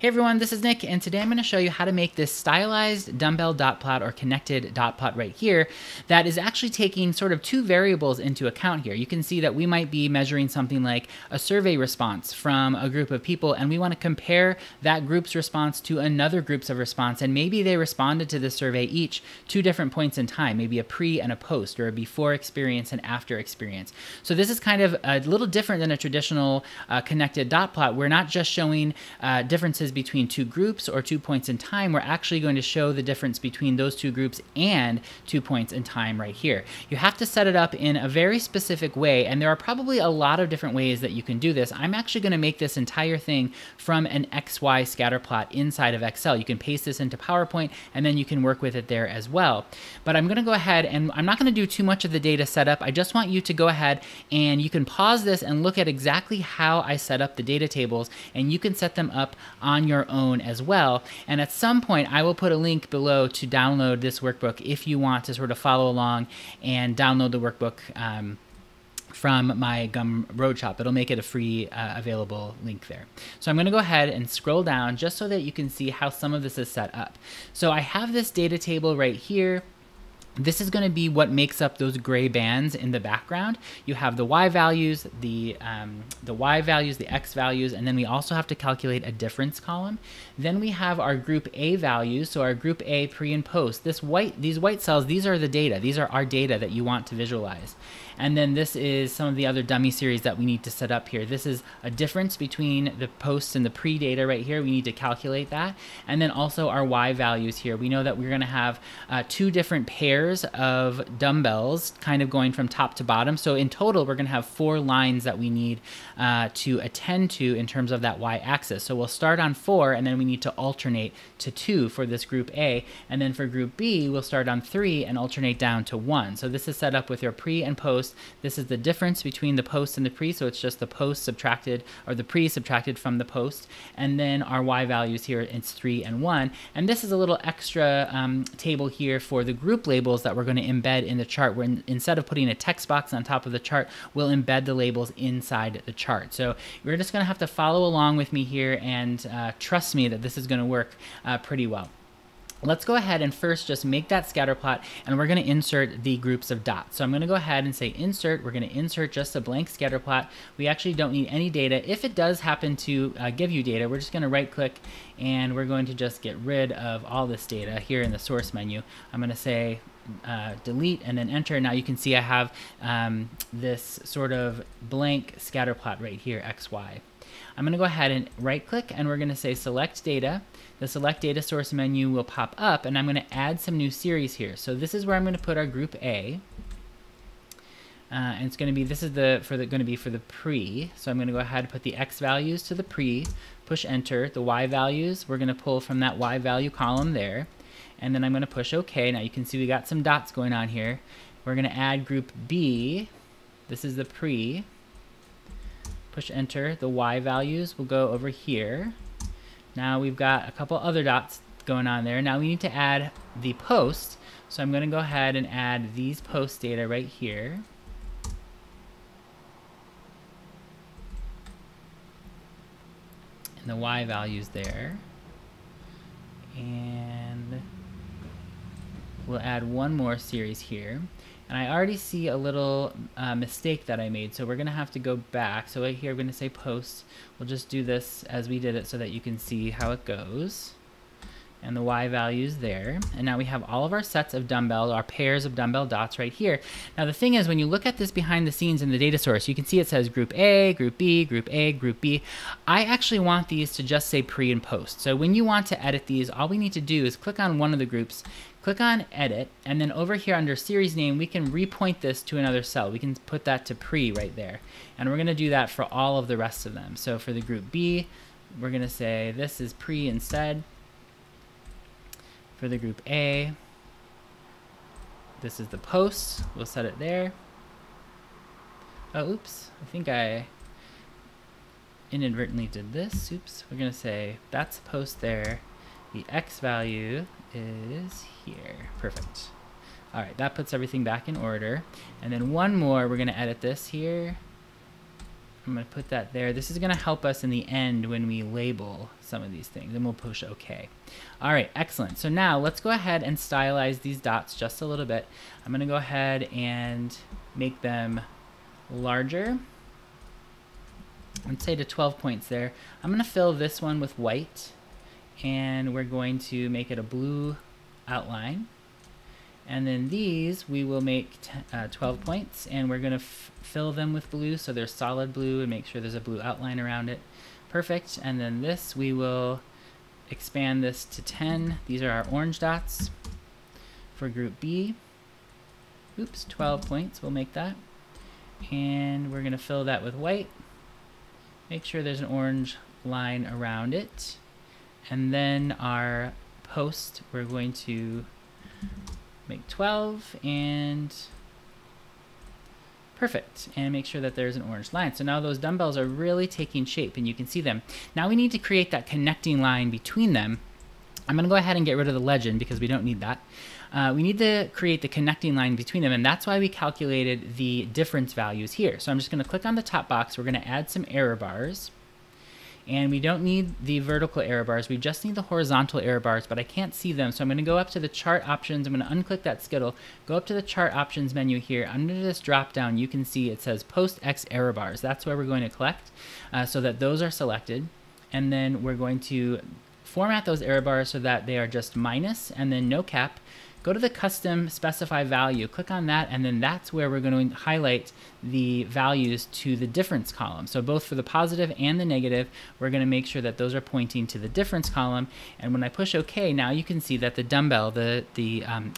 Hey everyone, this is Nick, and today I'm going to show you how to make this stylized dumbbell dot plot or connected dot plot right here that is actually taking sort of two variables into account here. You can see that we might be measuring something like a survey response from a group of people, and we want to compare that group's response to another group's response, and maybe they responded to the survey each two different points in time, maybe a pre and a post, or a before experience and after experience. So this is kind of a little different than a traditional connected dot plot. We're not just showing differences between two groups or 2 points in time. We're actually going to show the difference between those two groups and 2 points in time right here. You have to set it up in a very specific way, and there are probably a lot of different ways that you can do this. I'm actually going to make this entire thing from an XY scatter plot inside of Excel. You can paste this into PowerPoint, and then you can work with it there as well. But I'm going to go ahead, and I'm not going to do too much of the data setup. I just want you to go ahead, and you can pause this and look at exactly how I set up the data tables, and you can set them up on your own as well. And at some point, I will put a link below to download this workbook if you want to sort of follow along and download the workbook from my Gumroad shop. It'll make it a free available link there. So I'm going to go ahead and scroll down just so that you can see how some of this is set up. So I have this data table right here. This is going to be what makes up those gray bands in the background. You have the Y values, the X values, and then we also have to calculate a difference column. Then we have our group A values, so our group A pre and post. These white cells, these are the data. These are our data that you want to visualize. And then this is some of the other dummy series that we need to set up here. This is a difference between the posts and the pre-data right here. We need to calculate that. And then also our Y values here. We know that we're going to have two different pairs of dumbbells kind of going from top to bottom. So in total, we're going to have four lines that we need to attend to in terms of that Y axis. So we'll start on 4, and then we need to alternate to 2 for this group A. And then for group B, we'll start on 3 and alternate down to 1. So this is set up with your pre and post. This is the difference between the post and the pre, so it's just the post subtracted, or the pre subtracted from the post, and then our Y values here, it's 3 and 1. And this is a little extra table here for the group labels that we're going to embed in the chart, where instead of putting a text box on top of the chart, we'll embed the labels inside the chart. So you're just going to have to follow along with me here, and trust me that this is going to work pretty well. Let's go ahead and first just make that scatter plot, and we're going to insert the groups of dots. So I'm going to go ahead and say insert. We're going to insert just a blank scatter plot. We actually don't need any data. If it does happen to give you data, we're just going to right click, and we're going to just get rid of all this data here in the source menu. I'm going to say delete and then enter. Now you can see I have this sort of blank scatter plot right here, XY. I'm going to go ahead and right click, and we're going to say select data. The select data source menu will pop up, and I'm going to add some new series here. So this is where I'm going to put our group A. And it's going to be, this is going to be for the pre. So I'm going to go ahead and put the X values to the pre, push enter. The Y values, we're going to pull from that Y value column there. And then I'm going to push OK. Now you can see we got some dots going on here. We're going to add group B. This is the pre. Push enter. The Y values will go over here. Now we've got a couple other dots going on there. Now we need to add the post. So I'm going to go ahead and add these post data right here. And the Y values there. And we'll add one more series here. And I already see a little mistake that I made, so we're going to have to go back. So right here, we're going to say post. We'll just do this as we did it so that you can see how it goes. And the Y values there. And now we have all of our sets of dumbbell, our pairs of dumbbell dots right here. Now the thing is, when you look at this behind the scenes in the data source, you can see it says group A, group B, group A, group B. I actually want these to just say pre and post. So when you want to edit these, all we need to do is click on one of the groups, click on edit, and then over here under series name, we can repoint this to another cell. We can put that to pre right there. And we're going to do that for all of the rest of them. So for the group B, we're going to say this is pre instead. For the group A, this is the post. We'll set it there. Oh, oops. I think I inadvertently did this. Oops. We're going to say that's post there. The X value is here. Perfect. All right. That puts everything back in order. And then one more. We're going to edit this here. I'm going to put that there. This is going to help us in the end when we label some of these things, and we'll push OK. All right, excellent. So now let's go ahead and stylize these dots just a little bit. I'm going to go ahead and make them larger. Let's say to 12 points there. I'm going to fill this one with white, and we're going to make it a blue outline. And then these we will make 12 points, and we're going to fill them with blue so they're solid blue, and make sure there's a blue outline around it. Perfect. And then this, we will expand this to 10. These are our orange dots for group B. Oops, 12 points, we'll make that. And we're going to fill that with white. Make sure there's an orange line around it. And then our post, we're going to make 12, and perfect, and make sure that there's an orange line. So now those dumbbells are really taking shape, and you can see them. Now we need to create that connecting line between them. I'm going to go ahead and get rid of the legend because we don't need that. We need to create the connecting line between them, and that's why we calculated the difference values here. So I'm just going to click on the top box. We're going to add some error bars. And we don't need the vertical error bars, we just need the horizontal error bars, but I can't see them, so I'm gonna go up to the chart options, I'm gonna unclick that skittle, go up to the chart options menu here. Under this drop down, you can see it says post X error bars. That's where we're going to collect, so that those are selected. And then we're going to format those error bars so that they are just minus and then no cap. Go to the custom specify value, click on that, and then that's where we're going to highlight the values to the difference column. So both for the positive and the negative, we're going to make sure that those are pointing to the difference column. And when I push OK, now you can see that the dumbbell, the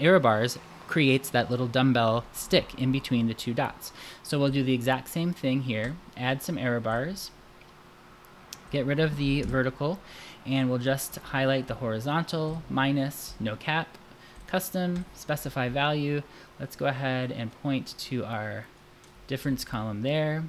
error bars, creates that little dumbbell stick in between the two dots. So we'll do the exact same thing here, add some error bars, get rid of the vertical, and we'll just highlight the horizontal, minus, no cap, custom, specify value. Let's go ahead and point to our difference column there,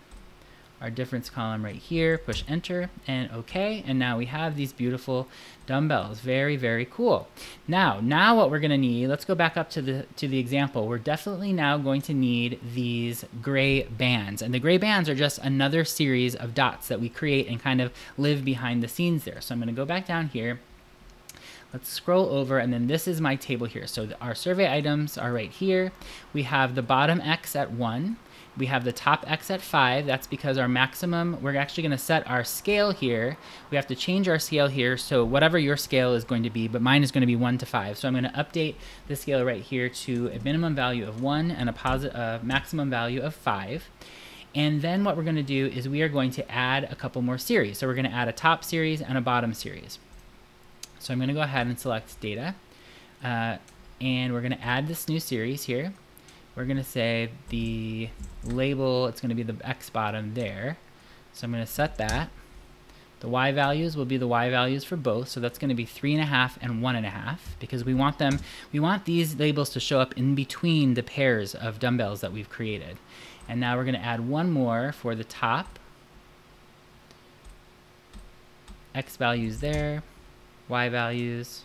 our difference column right here, push enter and OK. And now we have these beautiful dumbbells. Very, very cool. Now what we're going to need, let's go back up to the example. We're definitely now going to need these gray bands. And the gray bands are just another series of dots that we create and kind of live behind the scenes there. So I'm going to go back down here. Let's scroll over, and then this is my table here. So our survey items are right here. We have the bottom X at 1. We have the top X at 5. That's because our maximum, we're actually going to set our scale here. We have to change our scale here. So whatever your scale is going to be, but mine is going to be 1 to 5. So I'm going to update the scale right here to a minimum value of 1 and a maximum value of 5. And then what we're going to do is we are going to add a couple more series. So we're going to add a top series and a bottom series. So I'm going to go ahead and select data, and we're going to add this new series here. We're going to say the label, it's going to be the X bottom there. So I'm going to set that. The Y values will be the Y values for both. So that's going to be 3.5 and 1.5, because we want these labels to show up in between the pairs of dumbbells that we've created. And now we're going to add one more for the top. X values there. Y values.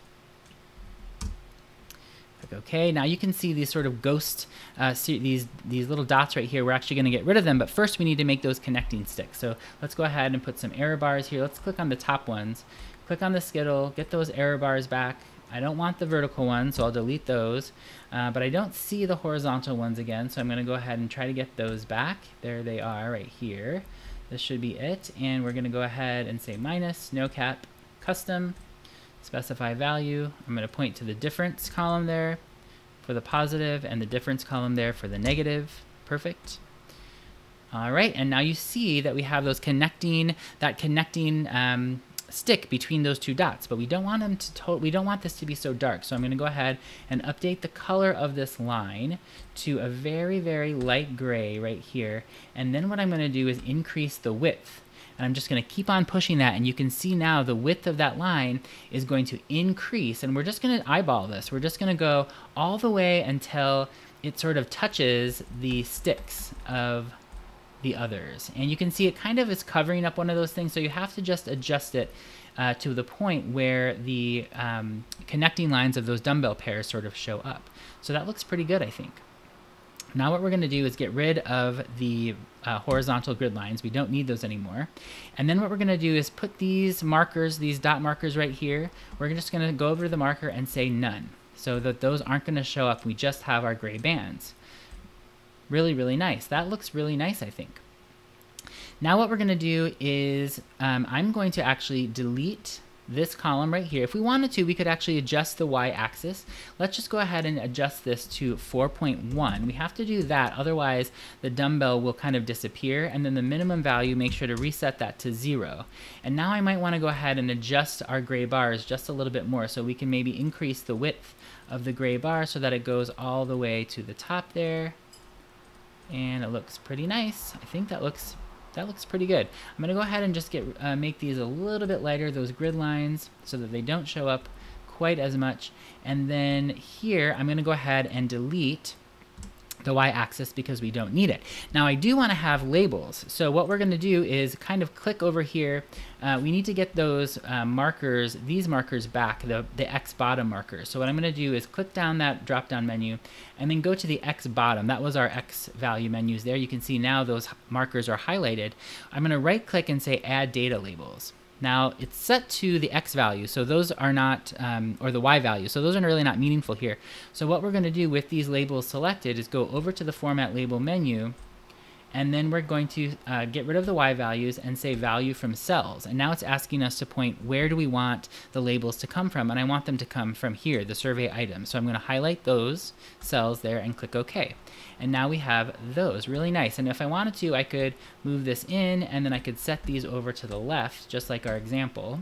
Click OK. Now you can see these sort of ghost, these little dots right here. We're actually going to get rid of them, but first we need to make those connecting sticks. So let's go ahead and put some error bars here. Let's click on the top ones. Click on the skittle, get those error bars back. I don't want the vertical ones, so I'll delete those, but I don't see the horizontal ones again, so I'm going to go ahead and try to get those back. There they are right here. This should be it, and we're going to go ahead and say minus, no cap, custom, specify value. I'm going to point to the difference column there for the positive and the difference column there for the negative. Perfect. All right, and now you see that we have those connecting stick between those two dots, but we don't want them to, we don't want this to be so dark. So I'm going to go ahead and update the color of this line to a very, very light gray right here. And then what I'm going to do is increase the width. And I'm just going to keep on pushing that, and you can see now the width of that line is going to increase, and we're just going to eyeball this. We're just going to go all the way until it sort of touches the sticks of the others. And you can see it kind of is covering up one of those things, so you have to just adjust it to the point where the connecting lines of those dumbbell pairs sort of show up. So that looks pretty good, I think. Now what we're going to do is get rid of the horizontal grid lines. We don't need those anymore. And then what we're going to do is put these markers, these dot markers right here, we're just going to go over to the marker and say none, so that those aren't going to show up. We just have our gray bands. Really, really nice. That looks really nice, I think. Now what we're going to do is I'm going to actually delete this column right here. If we wanted to, we could actually adjust the y-axis. Let's just go ahead and adjust this to 4.1. We have to do that, otherwise the dumbbell will kind of disappear, and then the minimum value, make sure to reset that to 0. And now I might want to go ahead and adjust our gray bars just a little bit more, so we can maybe increase the width of the gray bar so that it goes all the way to the top there. And it looks pretty nice. I think that looks pretty good. I'm gonna go ahead and just make these a little bit lighter, those grid lines, so that they don't show up quite as much. And then here, I'm gonna go ahead and delete the y-axis because we don't need it. Now I do wanna have labels. So what we're gonna do is kind of click over here. We need to get those markers, these markers back, the X bottom markers. So what I'm gonna do is click down that drop-down menu and then go to the X bottom. That was our X value menus there. You can see now those markers are highlighted. I'm gonna right-click and say add data labels. Now it's set to the X value, so those are not, or the Y value, so those are really not meaningful here. So what we're gonna do with these labels selected is go over to the format label menu, and then we're going to get rid of the Y values and say value from cells. And now it's asking us to point where do we want the labels to come from, and I want them to come from here, the survey item. So I'm gonna highlight those cells there and click OK. And now we have those, really nice. And if I wanted to, I could move this in, and then I could set these over to the left, just like our example.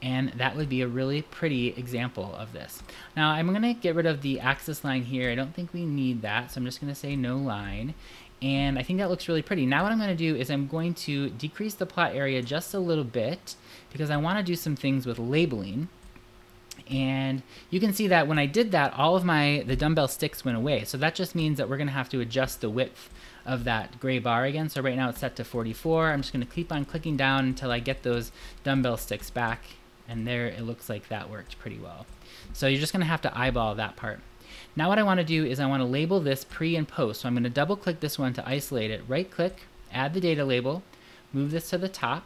And that would be a really pretty example of this. Now I'm gonna get rid of the axis line here. I don't think we need that, so I'm just gonna say no line. And I think that looks really pretty. Now what I'm gonna do is I'm going to decrease the plot area just a little bit because I wanna do some things with labeling. And you can see that when I did that, all of the dumbbell sticks went away. So that just means that we're gonna have to adjust the width of that gray bar again. So right now it's set to 44. I'm just gonna keep on clicking down until I get those dumbbell sticks back. And there, it looks like that worked pretty well. So you're just gonna have to eyeball that part. Now what I wanna do is I wanna label this pre and post. So I'm gonna double click this one to isolate it, right click, add the data label, move this to the top,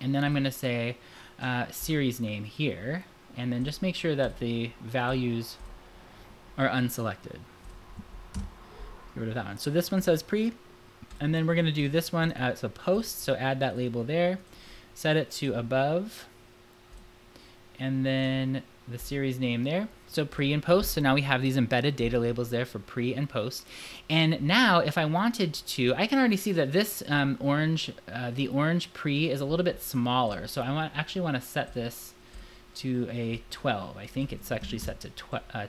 and then I'm gonna say series name here, and then just make sure that the values are unselected. Get rid of that one. So this one says pre, and then we're gonna do this one as a post, so add that label there. Set it to above, and then the series name there. So pre and post, so now we have these embedded data labels there for pre and post. And now if I wanted to, I can already see that this the orange pre is a little bit smaller. So I actually want to set this to a 12. I think it's actually set to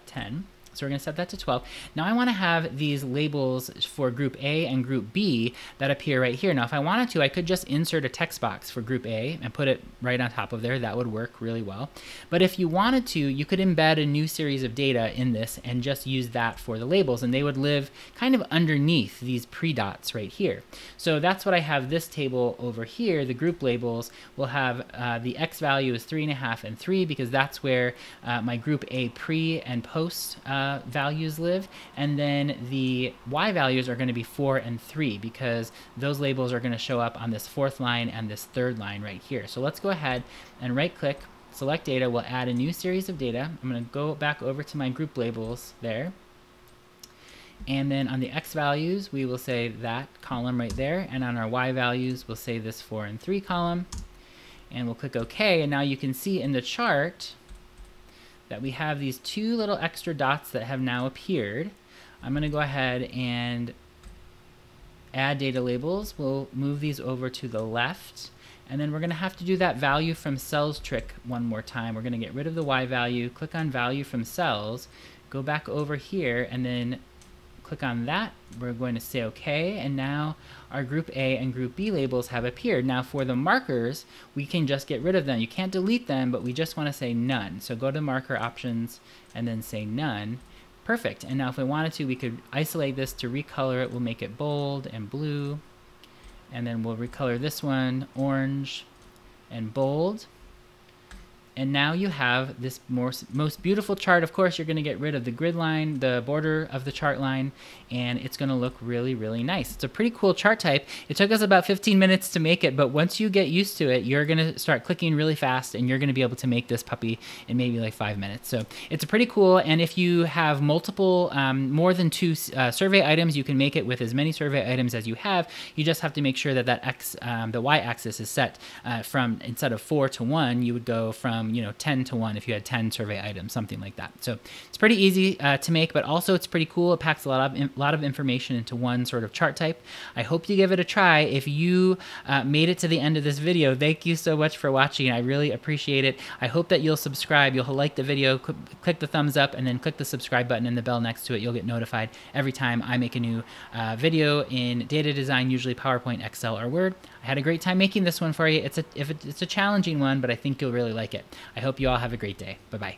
10. So we're gonna set that to 12. Now I wanna have these labels for group A and group B that appear right here. Now if I wanted to, I could just insert a text box for group A and put it right on top of there. That would work really well. But if you wanted to, you could embed a new series of data in this and just use that for the labels, and they would live kind of underneath these pre-dots right here. So that's what I have this table over here. The group labels will have the X value is 3.5 and 3 because that's where my group A pre and post values live, and then the Y values are going to be 4 and 3 because those labels are going to show up on this fourth line and this third line right here. So let's go ahead and right click, select data, we'll add a new series of data. I'm going to go back over to my group labels there, and then on the X values we will say that column right there, and on our Y values we'll say this 4 and 3 column, and we'll click OK. And now you can see in the chart that we have these two little extra dots that have now appeared. I'm gonna go ahead and add data labels. We'll move these over to the left, and then we're gonna have to do that value from cells trick one more time. We're gonna get rid of the Y value, click on value from cells, go back over here, and then click on that. We're going to say OK, and now our group A and group B labels have appeared. Now for the markers, we can just get rid of them. You can't delete them, but we just want to say none. So go to marker options and then say none. Perfect. And now if we wanted to, we could isolate this to recolor it. We'll make it bold and blue, and then we'll recolor this one orange and bold. And now you have this most beautiful chart. Of course, you're going to get rid of the grid line, the border of the chart line, and it's going to look really, really nice. It's a pretty cool chart type. It took us about 15 minutes to make it, but once you get used to it, you're going to start clicking really fast, and you're going to be able to make this puppy in maybe like 5 minutes. So it's pretty cool, and if you have multiple, more than two survey items, you can make it with as many survey items as you have. You just have to make sure that the y-axis is set from, instead of 4 to 1, you would go from 10 to 1 if you had 10 survey items, something like that. So it's pretty easy to make, but also it's pretty cool. It packs a lot of information into one sort of chart type. I hope you give it a try. If you made it to the end of this video, thank you so much for watching. I really appreciate it. I hope that you'll subscribe. You'll like the video, click the thumbs up, and then click the subscribe button and the bell next to it. You'll get notified every time I make a new video in data design, usually PowerPoint, Excel, or Word. I had a great time making this one for you. It's a challenging one, but I think you'll really like it. I hope you all have a great day. Bye-bye.